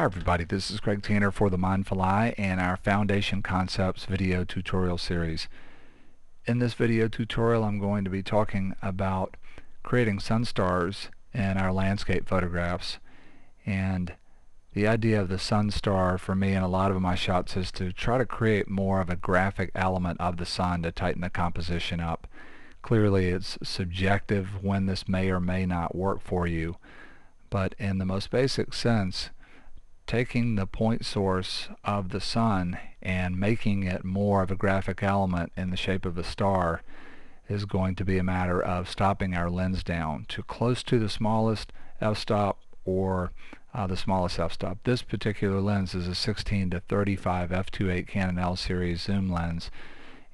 Hi everybody, this is Craig Tanner for The Mindful Eye and our Foundation Concepts video tutorial series. In this video tutorial I'm going to be talking about creating sunstars in our landscape photographs, and the idea of the sunstar for me in a lot of my shots is to try to create more of a graphic element of the sun to tighten the composition up. Clearly it's subjective when this may or may not work for you, but in the most basic sense, taking the point source of the sun and making it more of a graphic element in the shape of a star is going to be a matter of stopping our lens down to close to the smallest f-stop or the smallest f-stop. This particular lens is a 16-35 f2.8 Canon L series zoom lens,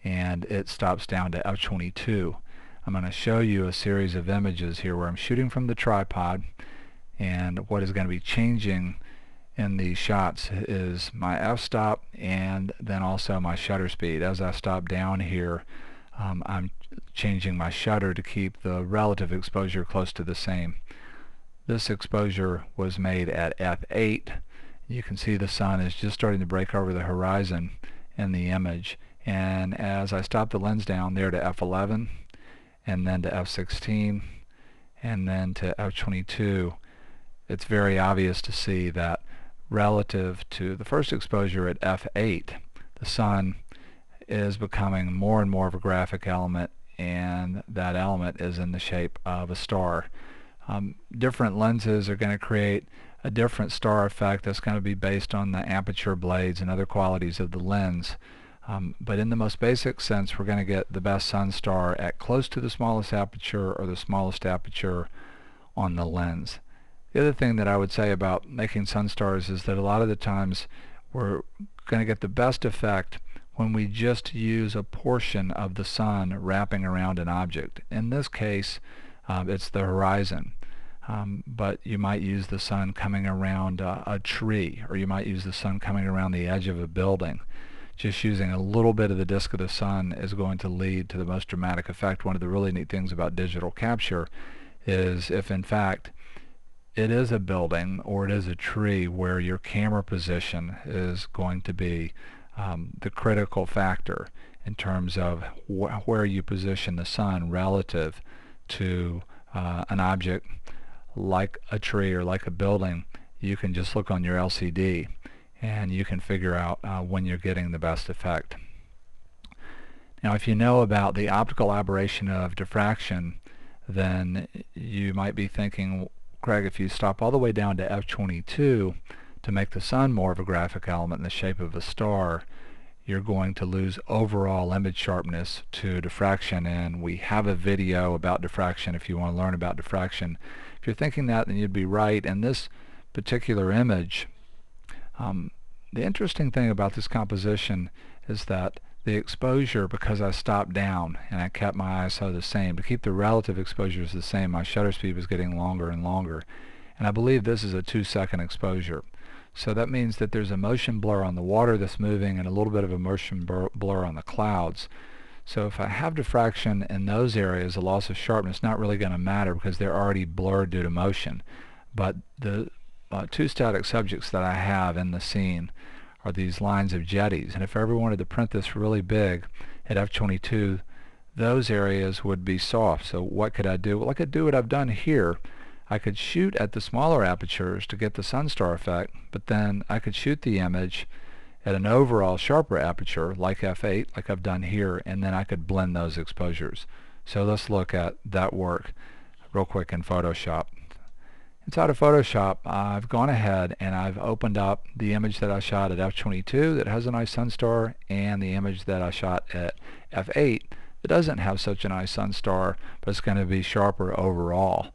and it stops down to f22. I'm going to show you a series of images here where I'm shooting from the tripod, and what is going to be changing in these shots is my f-stop and then also my shutter speed. As I stop down here, I'm changing my shutter to keep the relative exposure close to the same. This exposure was made at f8. You can see the sun is just starting to break over the horizon in the image, and as I stop the lens down there to f11 and then to f16 and then to f22, it's very obvious to see that relative to the first exposure at f8, the sun is becoming more and more of a graphic element, and that element is in the shape of a star. Different lenses are going to create a different star effect that's going to be based on the aperture, blades, and other qualities of the lens. But in the most basic sense, we're going to get the best sun star at close to the smallest aperture or the smallest aperture on the lens. The other thing that I would say about making sunstars is that a lot of the times we're going to get the best effect when we just use a portion of the sun wrapping around an object. In this case, it's the horizon, but you might use the sun coming around a tree, or you might use the sun coming around the edge of a building. Just using a little bit of the disk of the sun is going to lead to the most dramatic effect. One of the really neat things about digital capture is if in fact it is a building or it is a tree where your camera position is going to be the critical factor in terms of where you position the sun relative to an object like a tree or like a building. You can just look on your LCD and you can figure out when you're getting the best effect. Now, if you know about the optical aberration of diffraction, then you might be thinking, Craig, if you stop all the way down to f22 to make the sun more of a graphic element in the shape of a star, you're going to lose overall image sharpness to diffraction, and we have a video about diffraction if you want to learn about diffraction. If you're thinking that, then you'd be right. And this particular image, the interesting thing about this composition is that the exposure, because I stopped down and I kept my ISO the same, to keep the relative exposures the same, my shutter speed was getting longer and longer. And I believe this is a 2-second exposure. So that means that there's a motion blur on the water that's moving and a little bit of a motion blur on the clouds. So if I have diffraction in those areas, a loss of sharpness not really going to matter because they're already blurred due to motion. But the two static subjects that I have in the scene are these lines of jetties, and if I ever wanted to print this really big at f22, those areas would be soft. So what could I do? Well, I could do what I've done here. I could shoot at the smaller apertures to get the sunstar effect, but then I could shoot the image at an overall sharper aperture like f8, like I've done here, and then I could blend those exposures. So let's look at that work real quick in Photoshop. Inside of Photoshop, I've gone ahead and I've opened up the image that I shot at f22 that has a nice sunstar, and the image that I shot at f8 that doesn't have such a nice sunstar, but it's going to be sharper overall.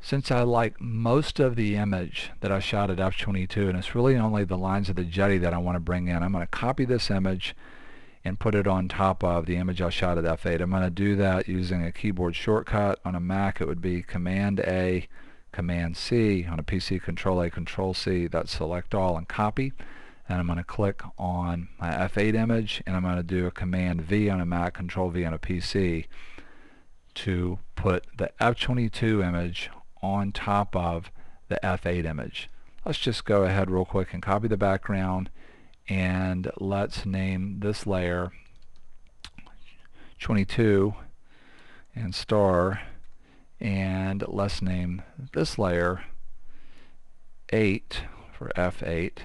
Since I like most of the image that I shot at f22, and it's really only the lines of the jetty that I want to bring in, I'm going to copy this image and put it on top of the image I shot at f8. I'm going to do that using a keyboard shortcut. On a Mac, it would be Command-A, Command-C. On a PC, Control-A, Control-C. That's select all and copy. And I'm going to click on my F8 image, and I'm going to do a Command-V on a Mac, Control-V on a PC to put the F22 image on top of the F8 image. Let's just go ahead real quick and copy the background, and let's name this layer 22 and star, and let's name this layer 8 for F8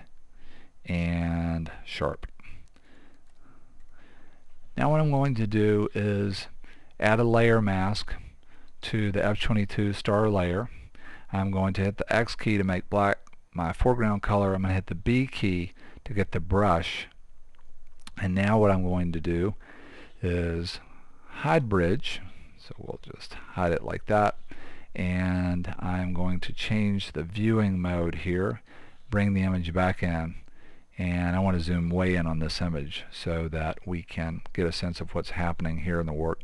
and sharp. Now what I'm going to do is add a layer mask to the F22 star layer. I'm going to hit the X key to make black my foreground color. I'm going to hit the B key to get the brush. And now what I'm going to do is hide bridge. So we'll just hide it like that. And I'm going to change the viewing mode here, bring the image back in, and I want to zoom way in on this image so that we can get a sense of what's happening here in the work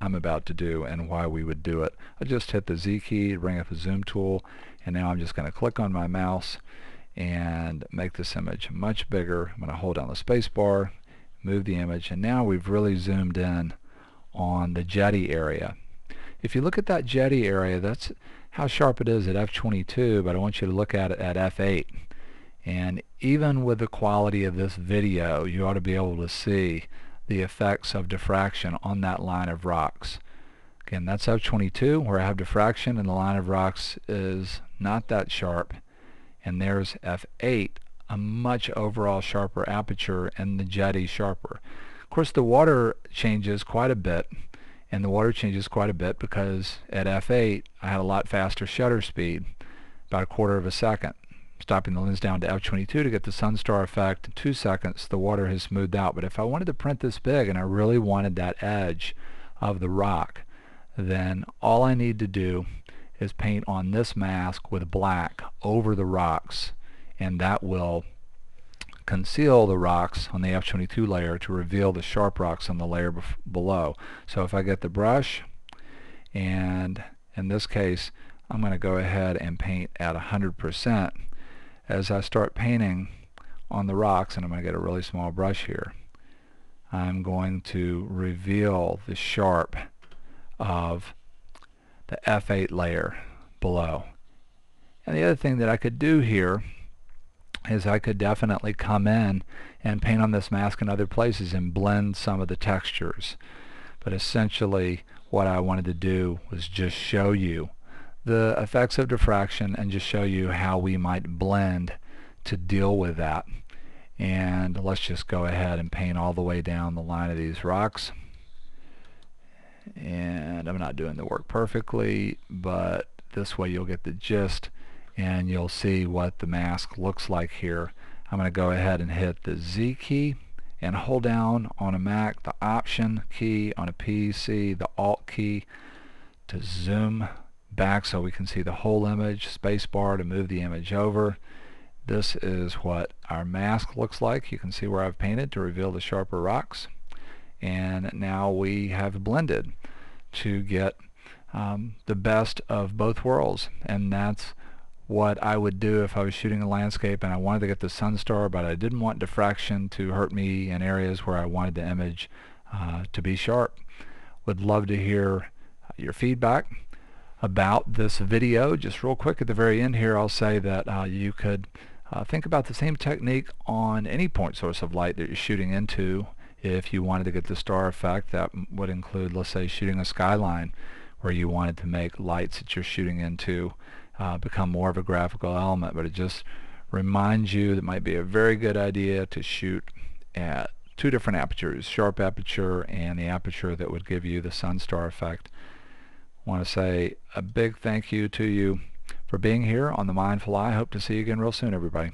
I'm about to do and why we would do it. I just hit the Z key to bring up the zoom tool, and now I'm just going to click on my mouse and make this image much bigger. I'm going to hold down the space bar, move the image, and now we've really zoomed in on the jetty area. If you look at that jetty area, that's how sharp it is at F22, but I want you to look at it at F8. And even with the quality of this video, you ought to be able to see the effects of diffraction on that line of rocks. Again, that's F22 where I have diffraction and the line of rocks is not that sharp. And there's F8, a much overall sharper aperture, and the jetty sharper. Of course, the water changes quite a bit. And the water changes quite a bit because at F8 I had a lot faster shutter speed, about 1/4 of a second. Stopping the lens down to F22 to get the Sunstar effect in 2 seconds, the water has smoothed out. But if I wanted to print this big and I really wanted that edge of the rock, then all I need to do is paint on this mask with black over the rocks, and that will conceal the rocks on the F22 layer to reveal the sharp rocks on the layer below. So if I get the brush, and in this case I'm going to go ahead and paint at 100%. As I start painting on the rocks, and I'm going to get a really small brush here, I'm going to reveal the sharp of the F8 layer below. And the other thing that I could do here is I could definitely come in and paint on this mask in other places and blend some of the textures. But essentially what I wanted to do was just show you the effects of diffraction and just show you how we might blend to deal with that. And let's just go ahead and paint all the way down the line of these rocks. And I'm not doing the work perfectly, but this way you'll get the gist and you'll see what the mask looks like here. I'm going to go ahead and hit the Z key and hold down on a Mac the Option key, on a PC the Alt key to zoom back so we can see the whole image, space bar to move the image over. This is what our mask looks like. You can see where I've painted to reveal the sharper rocks, and now we have blended to get the best of both worlds. And that's what I would do if I was shooting a landscape and I wanted to get the Sunstar, but I didn't want diffraction to hurt me in areas where I wanted the image to be sharp. Would love to hear your feedback about this video. Just real quick at the very end here, I'll say that you could think about the same technique on any point source of light that you're shooting into. If you wanted to get the star effect, that would include, let's say, shooting a skyline where you wanted to make lights that you're shooting into become more of a graphical element. But it just reminds you that it might be a very good idea to shoot at 2 different apertures, sharp aperture and the aperture that would give you the Sunstar effect. I want to say a big thank you to you for being here on The Mindful Eye. I hope to see you again real soon, everybody.